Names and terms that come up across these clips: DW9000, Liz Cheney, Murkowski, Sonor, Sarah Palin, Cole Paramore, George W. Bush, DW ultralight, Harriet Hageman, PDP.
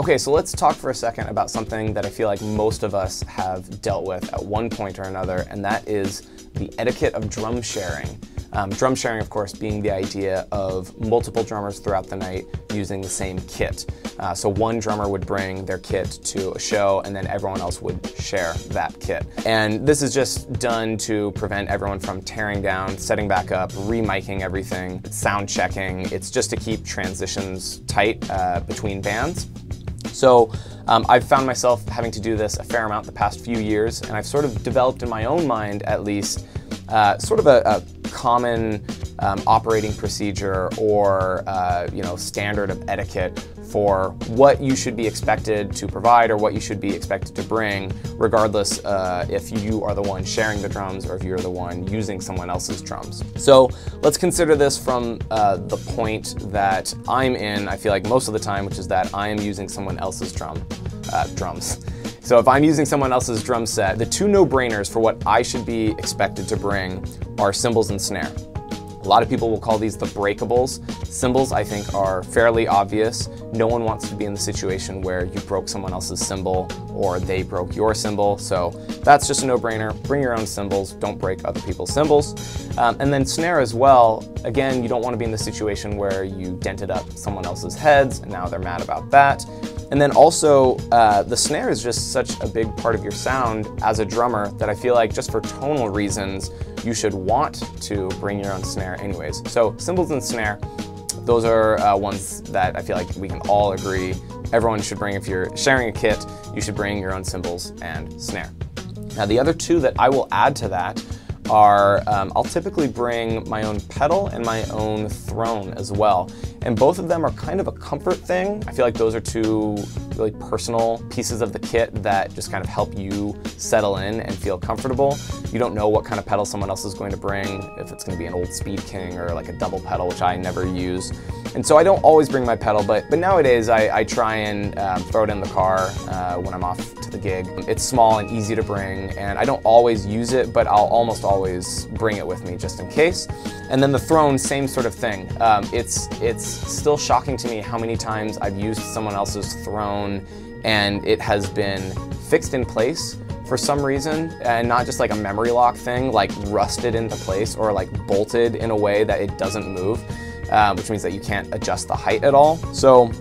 Okay, so let's talk for a second about something that I feel like most of us have dealt with at one point or another, and that is the etiquette of drum sharing. Drum sharing, of course, being the idea of multiple drummers throughout the night using the same kit. So one drummer would bring their kit to a show, and then everyone else would share that kit. And this is just done to prevent everyone from tearing down, setting back up, re-miking everything, sound checking. It's just to keep transitions tight between bands. So I've found myself having to do this a fair amount the past few years, and I've sort of developed in my own mind, at least, sort of a common operating procedure or standard of etiquette for what you should be expected to provide or what you should be expected to bring, regardless if you are the one sharing the drums or if you're the one using someone else's drums. So let's consider this from the point that I'm in, I feel like most of the time, which is that I am using someone else's drums. So if I'm using someone else's drum set, the two no-brainers for what I should be expected to bring are cymbals and snare. A lot of people will call these the breakables. Cymbals, I think, are fairly obvious. No one wants to be in the situation where you broke someone else's cymbal or they broke your cymbal. So that's just a no-brainer. Bring your own cymbals. Don't break other people's cymbals. And then snare as well. Again, you don't want to be in the situation where you dented up someone else's heads and now they're mad about that. And then also, the snare is just such a big part of your sound as a drummer that I feel like just for tonal reasons, you should want to bring your own snare anyways. So cymbals and snare, those are ones that I feel like we can all agree everyone should bring. If you're sharing a kit, you should bring your own cymbals and snare. Now the other two that I will add to that are, I'll typically bring my own pedal and my own throne as well. And both of them are kind of a comfort thing. I feel like those are two really personal pieces of the kit that just kind of help you settle in and feel comfortable. You don't know what kind of pedal someone else is going to bring, if it's going to be an old Speed King or like a double pedal, which I never use. And so I don't always bring my pedal, but nowadays I try and throw it in the car when I'm off to the gig. It's small and easy to bring, and I don't always use it, but I'll almost always bring it with me just in case. And then the throne, same sort of thing. It's still shocking to me how many times I've used someone else's throne and it has been fixed in place for some reason, and not just like a memory lock thing, like rusted into place or like bolted in a way that it doesn't move, which means that you can't adjust the height at all. So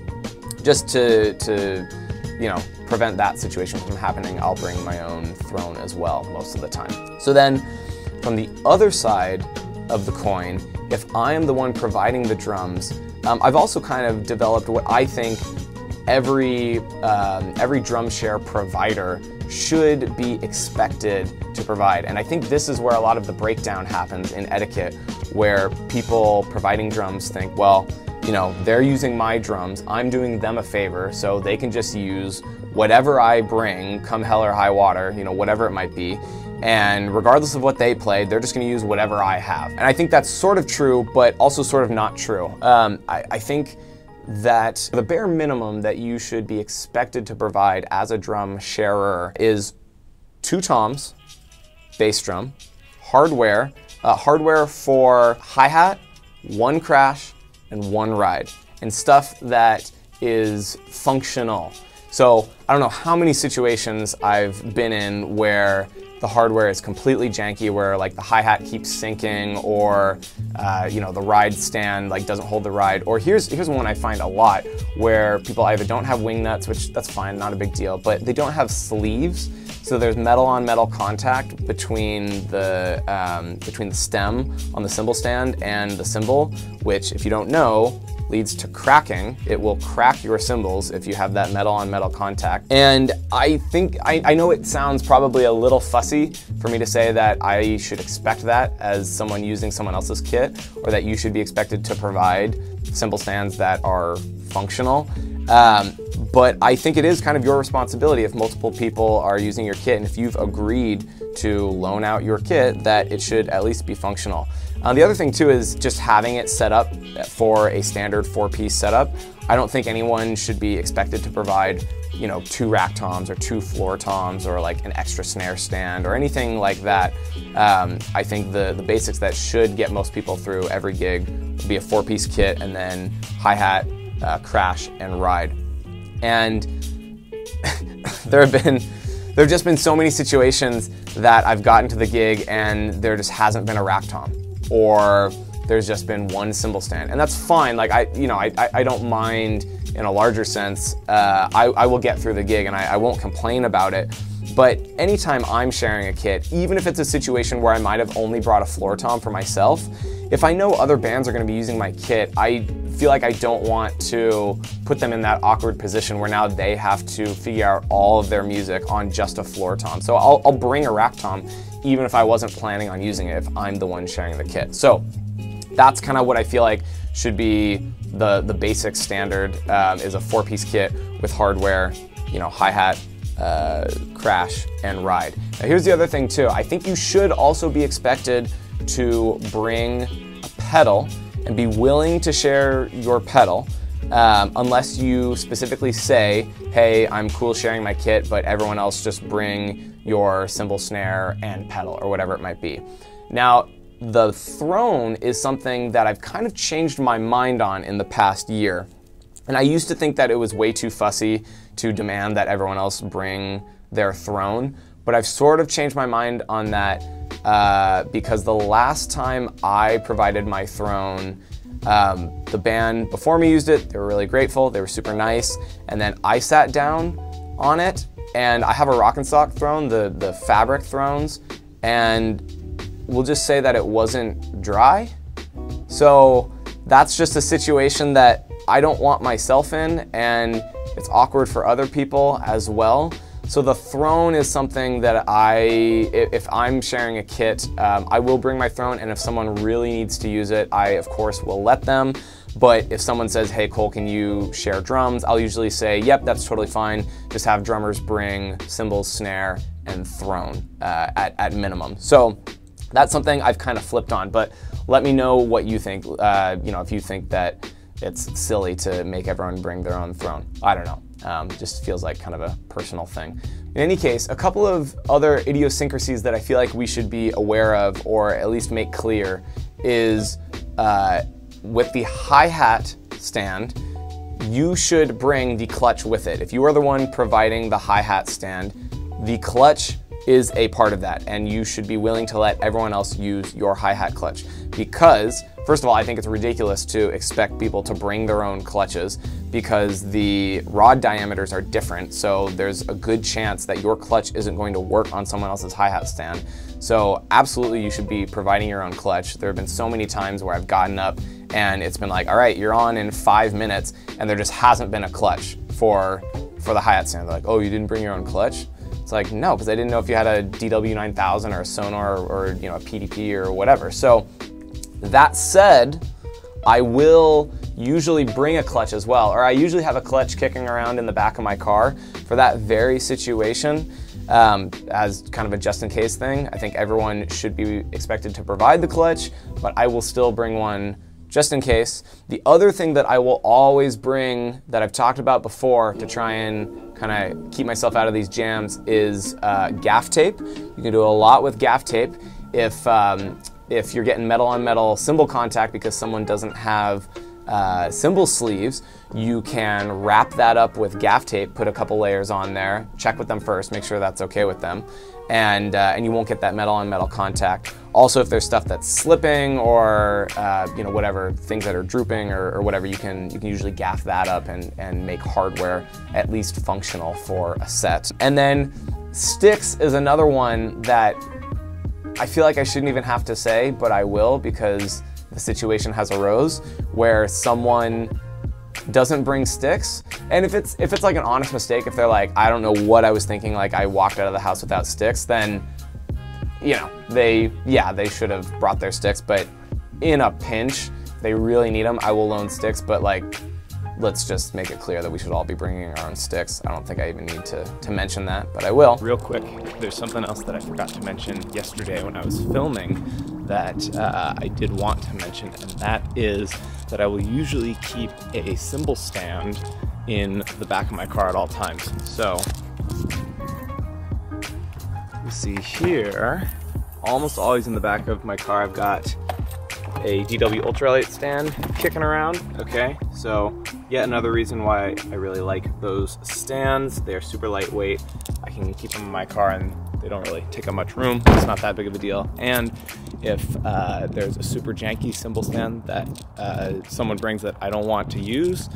just to prevent that situation from happening, I'll bring my own throne as well most of the time. So then from the other side of the coin, if I am the one providing the drums, I've also kind of developed what I think every drum share provider should be expected to provide. And I think this is where a lot of the breakdown happens in etiquette, where people providing drums think, well, they're using my drums, I'm doing them a favor, so they can just use whatever I bring, come hell or high water, whatever it might be. And regardless of what they played, they're just going to use whatever I have. And I think that's sort of true, but also sort of not true. I think that the bare minimum that you should be expected to provide as a drum sharer is two toms, bass drum, hardware for hi-hat, one crash, and one ride, and stuff that is functional. So I don't know how many situations I've been in where the hardware is completely janky, where like the hi-hat keeps sinking, or the ride stand like doesn't hold the ride. Or here's one I find a lot, where people either don't have wing nuts, which that's fine, not a big deal, but they don't have sleeves, so there's metal on metal contact between the stem on the cymbal stand and the cymbal, which, if you don't know, leads to cracking. It will crack your cymbals if you have that metal on metal contact. And I think, I know it sounds probably a little fussy for me to say that I should expect that as someone using someone else's kit, or that you should be expected to provide cymbal stands that are functional. But I think it is kind of your responsibility, if multiple people are using your kit and if you've agreed to loan out your kit, that it should at least be functional. The other thing too is just having it set up for a standard four-piece setup. I don't think anyone should be expected to provide, two rack toms or two floor toms or like an extra snare stand or anything like that. I think the basics that should get most people through every gig would be a four-piece kit and then hi-hat, crash, and ride. And there have just been so many situations that I've gotten to the gig and there just hasn't been a rack tom, or there's just been one cymbal stand, and that's fine. Like I don't mind in a larger sense. I will get through the gig and I won't complain about it. But anytime I'm sharing a kit, even if it's a situation where I might have only brought a floor tom for myself, if I know other bands are going to be using my kit, I feel like I don't want to put them in that awkward position where now they have to figure out all of their music on just a floor tom. So I'll bring a rack tom even if I wasn't planning on using it, if I'm the one sharing the kit. So that's kind of what I feel like should be the basic standard, is a four-piece kit with hardware, hi-hat, crash, and ride. Now here's the other thing too. I think you should also be expected to bring a pedal and be willing to share your pedal, unless you specifically say, hey, I'm cool sharing my kit, but everyone else just bring your cymbal, snare, and pedal, or whatever it might be. Now, the throne is something that I've kind of changed my mind on in the past year. And I used to think that it was way too fussy to demand that everyone else bring their throne, but I've sort of changed my mind on that, because the last time I provided my throne, the band before me used it. They were really grateful, they were super nice, and then I sat down on it, and I have a Rock and Sock throne, the fabric thrones, and we'll just say that it wasn't dry. So that's just a situation that I don't want myself in, and it's awkward for other people as well. So the throne is something that if I'm sharing a kit, I will bring my throne, and if someone really needs to use it, I of course will let them. But if someone says, hey Cole, can you share drums? I'll usually say, yep, that's totally fine. Just have drummers bring cymbals, snare, and throne at minimum. So that's something I've kind of flipped on, but let me know what you think. If you think that it's silly to make everyone bring their own throne. I don't know. Just feels like kind of a personal thing. In any case, a couple of other idiosyncrasies that I feel like we should be aware of, or at least make clear, is with the hi-hat stand, you should bring the clutch with it. If you are the one providing the hi-hat stand, the clutch is a part of that, and you should be willing to let everyone else use your hi-hat clutch. Because, first of all, I think it's ridiculous to expect people to bring their own clutches, because the rod diameters are different, so there's a good chance that your clutch isn't going to work on someone else's hi-hat stand. So absolutely you should be providing your own clutch. There have been so many times where I've gotten up and it's been like, all right, you're on in 5 minutes, and there just hasn't been a clutch for the hi-hat stand. They're like, oh, you didn't bring your own clutch? It's like, no, because I didn't know if you had a DW9000 or a Sonor or a PDP or whatever. So that said, I will usually bring a clutch as well, or I usually have a clutch kicking around in the back of my car for that very situation, as kind of a just in case thing. I think everyone should be expected to provide the clutch, but I will still bring one just in case. The other thing that I will always bring, that I've talked about before, to try and kind of keep myself out of these jams, is gaff tape. You can do a lot with gaff tape. If you're getting metal on metal cymbal contact because someone doesn't have cymbal sleeves, you can wrap that up with gaff tape, put a couple layers on there, check with them first, make sure that's okay with them, and you won't get that metal on metal contact. Also, if there's stuff that's slipping, or whatever, things that are drooping or whatever, you can usually gaff that up and make hardware at least functional for a set. And then sticks is another one that I feel like I shouldn't even have to say, but I will, because the situation has arose where someone doesn't bring sticks. And if it's like an honest mistake, if they're like, I don't know what I was thinking, like I walked out of the house without sticks, then they should have brought their sticks. But in a pinch, they really need them, I will loan sticks, but let's just make it clear that we should all be bringing our own sticks. I don't think I even need to mention that, but I will. Real quick, there's something else that I forgot to mention yesterday when I was filming that I did want to mention, and that is that I will usually keep a cymbal stand in the back of my car at all times. So, you see here, almost always in the back of my car, I've got a DW ultralight stand kicking around, okay? So, Yet another reason why I really like those stands. They're super lightweight. I can keep them in my car and they don't really take up much room. It's not that big of a deal. And if there's a super janky cymbal stand that someone brings that I don't want to use,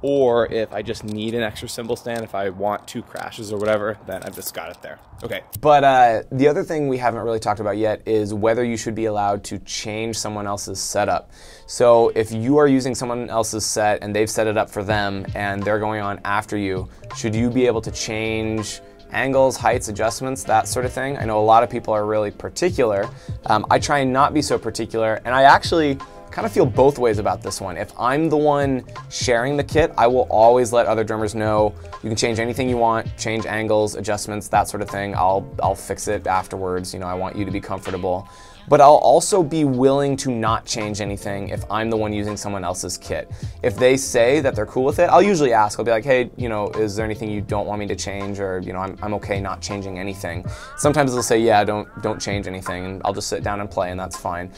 or if I just need an extra cymbal stand, if I want two crashes or whatever, then I've just got it there. Okay. But the other thing we haven't really talked about yet is whether you should be allowed to change someone else's setup. So if you are using someone else's set and they've set it up for them and they're going on after you, should you be able to change angles, heights, adjustments, that sort of thing? I know a lot of people are really particular. I try and not be so particular, and I actually kind of feel both ways about this one. If I'm the one sharing the kit, I will always let other drummers know you can change anything you want, change angles, adjustments, that sort of thing. I'll fix it afterwards. You know, I want you to be comfortable. But I'll also be willing to not change anything if I'm the one using someone else's kit. If they say that they're cool with it, I'll usually ask. I'll be like, hey, you know, is there anything you don't want me to change? Or, you know, I'm okay not changing anything. Sometimes they'll say, yeah, don't change anything, and I'll just sit down and play, and that's fine.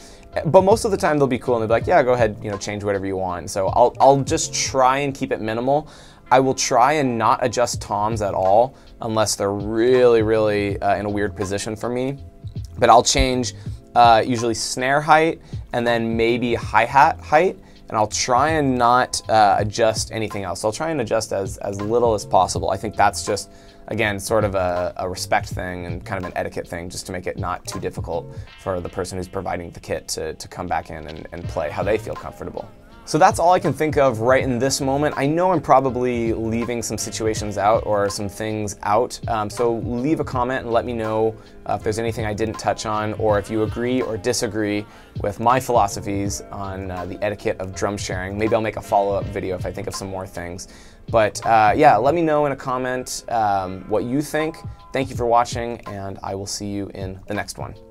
But most of the time they'll be cool and they'll be like, yeah, go ahead, you know, change whatever you want. So I'll just try and keep it minimal. I will try and not adjust toms at all unless they're really, really in a weird position for me. But I'll change usually snare height and then maybe hi-hat height, and I'll try and not adjust anything else. So I'll try and adjust as little as possible. I think that's just, again, sort of a respect thing and kind of an etiquette thing, just to make it not too difficult for the person who's providing the kit to come back in and play how they feel comfortable. So that's all I can think of right in this moment. I know I'm probably leaving some situations out or some things out, so leave a comment and let me know if there's anything I didn't touch on, or if you agree or disagree with my philosophies on the etiquette of drum sharing. Maybe I'll make a follow-up video if I think of some more things. But yeah, let me know in a comment what you think. Thank you for watching, and I will see you in the next one.